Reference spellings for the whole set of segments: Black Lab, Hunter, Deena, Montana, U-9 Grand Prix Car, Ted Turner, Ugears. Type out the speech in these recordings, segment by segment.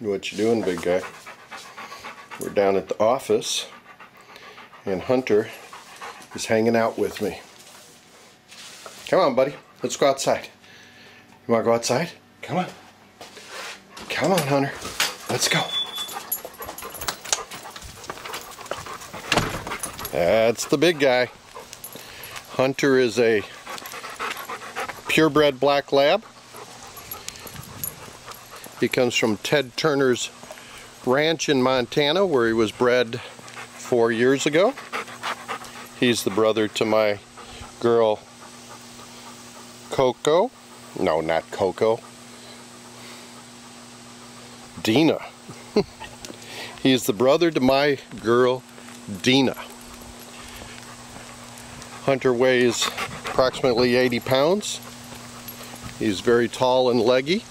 What you doing, big guy? We're down at the office, and Hunter is hanging out with me. Come on, buddy. Let's go outside. You want to go outside? Come on. Come on, Hunter. Let's go. That's the big guy. Hunter is a purebred black lab. He comes from Ted Turner's ranch in Montana, where he was bred 4 years ago. He's the brother to my girl Coco. No, not Coco. Deena. He's the brother to my girl Deena. Hunter weighs approximately 80 pounds. He's very tall and leggy.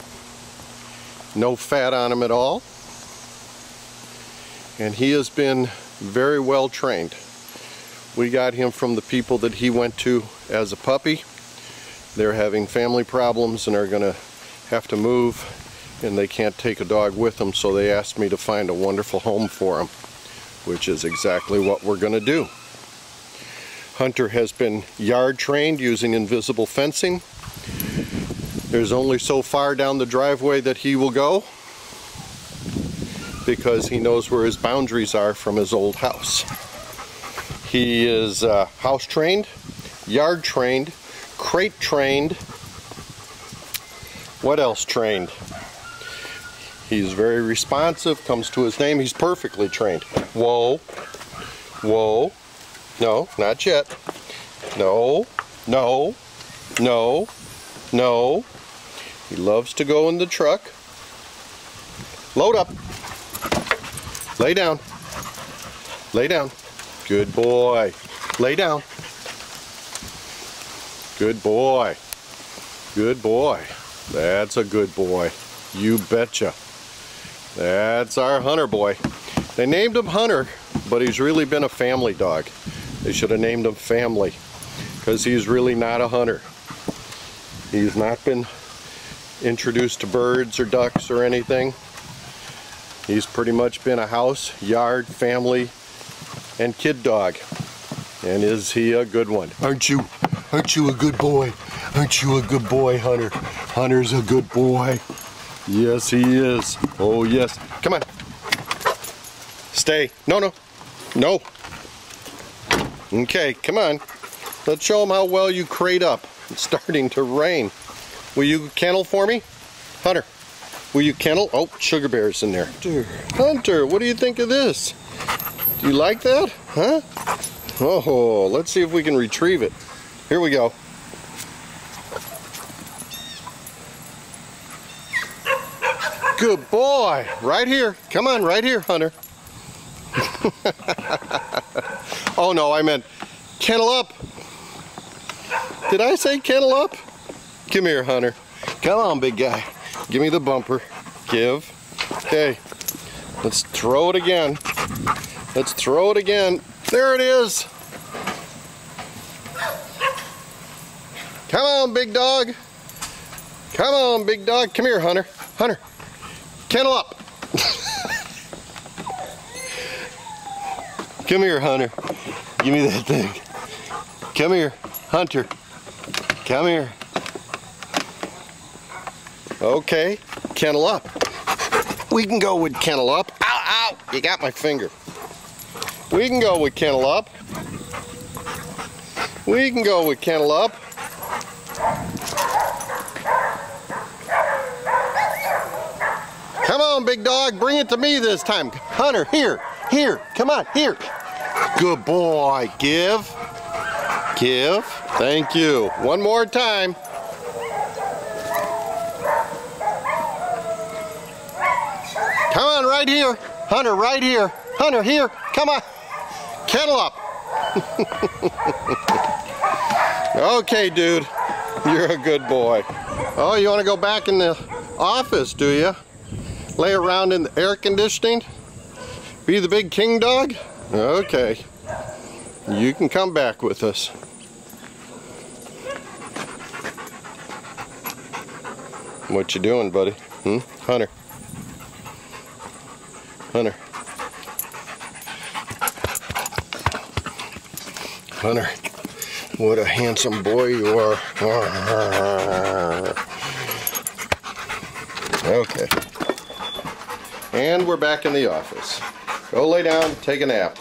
No fat on him at all. And he has been very well trained. We got him from the people that he went to as a puppy. They're having family problems and are going to have to move, and they can't take a dog with them, so they asked me to find a wonderful home for him, which is exactly what we're going to do. Hunter has been yard trained using invisible fencing. There's only so far down the driveway that he will go, because he knows where his boundaries are from his old house. He is house trained, yard trained, crate trained. What else trained? He's very responsive, comes to his name. He's perfectly trained. Whoa, whoa, no, not yet. No, no, no, no. He loves to go in the truck. Load up. Lay down. Lay down. Good boy. Lay down. Good boy. Good boy. That's a good boy. You betcha. That's our Hunter boy. They named him Hunter, but he's really been a family dog. They should have named him Family, because he's really not a hunter. He's not been introduced to birds or ducks or anything. He's pretty much been a house, yard, family, and kid dog. And is he a good one? Aren't you? Aren't you a good boy? Aren't you a good boy, Hunter? Hunter's a good boy. Yes, he is. Oh, yes. Come on. Stay. No, no. No. Okay, come on. Let's show him how well you crate up. It's starting to rain. Will you kennel for me? Hunter, will you kennel? Oh, sugar bear's in there. Hunter, what do you think of this? Do you like that? Huh? Oh, let's see if we can retrieve it. Here we go. Good boy. Right here. Come on, right here, Hunter. Oh, no, I meant kennel up. Did I say kennel up? Come here, Hunter. Come on, big guy. Give me the bumper. Give. Okay. Let's throw it again. Let's throw it again. There it is. Come on, big dog. Come on, big dog. Come here, Hunter. Hunter, kennel up. Come here, Hunter. Give me that thing. Come here, Hunter. Come here. Okay, kennel up. We can go with kennel up. Ow, ow, you got my finger. We can go with kennel up. We can go with kennel up. Come on, big dog, bring it to me this time. Hunter, here, here, come on, here. Good boy, give, give, thank you. One more time. Come on, right here, Hunter, right here. Hunter, here, come on. Kennel up. Okay, dude, you're a good boy. Oh, you want to go back in the office, do you? Lay around in the air conditioning? Be the big king dog? Okay. You can come back with us. What you doing, buddy? Hmm? Hunter. Hunter, what a handsome boy you are. Okay. And we're back in the office. Go lay down, take a nap.